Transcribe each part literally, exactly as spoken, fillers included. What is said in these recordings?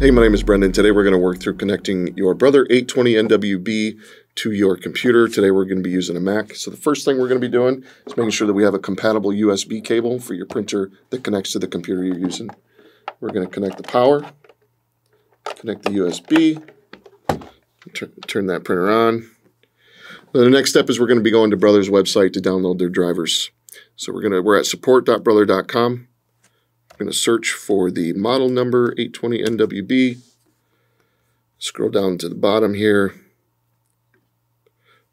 Hey, my name is Brendan. Today we're going to work through connecting your Brother eight twenty N W B to your computer. Today we're going to be using a Mac. So the first thing we're going to be doing is making sure that we have a compatible U S B cable for your printer that connects to the computer you're using. We're going to connect the power, connect the U S B, turn that printer on. Then the next step is we're going to be going to Brother's website to download their drivers. So we're going to, we're at support dot brother dot com. I'm going to search for the model number eight twenty N W B, scroll down to the bottom here,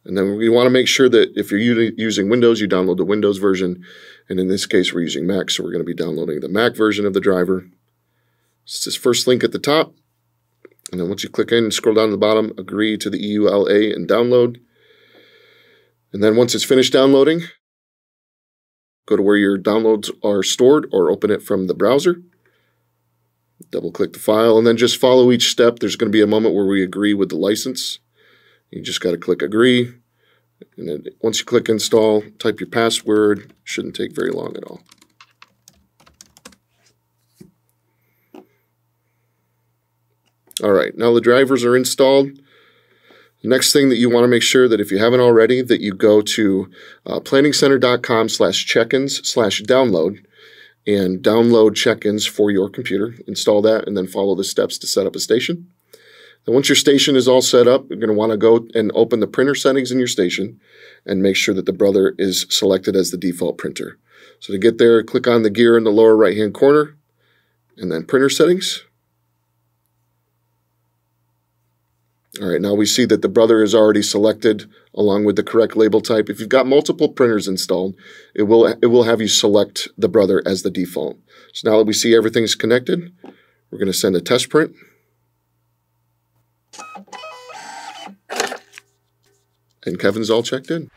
and then we want to make sure that if you're using Windows, you download the Windows version, and in this case we're using Mac, so we're going to be downloading the Mac version of the driver. It's this first link at the top, and then once you click in and scroll down to the bottom, agree to the E U L A and download, and then once it's finished downloading, go to where your downloads are stored or open it from the browser. Double click the file and then just follow each step. There's going to be a moment where we agree with the license. You just got to click agree. And then once you click install, type your password. Shouldn't take very long at all. All right, now the drivers are installed. Next thing that you want to make sure that if you haven't already, that you go to uh, planning center dot com slash check-ins slash download and download Check-Ins for your computer. Install that and then follow the steps to set up a station. And once your station is all set up, you're going to want to go and open the printer settings in your station and make sure that the Brother is selected as the default printer. So to get there, click on the gear in the lower right-hand corner and then printer settings. All right, now we see that the Brother is already selected along with the correct label type. If you've got multiple printers installed, it will, it will have you select the Brother as the default. So now that we see everything's connected, we're going to send a test print. And Kevin's all checked in.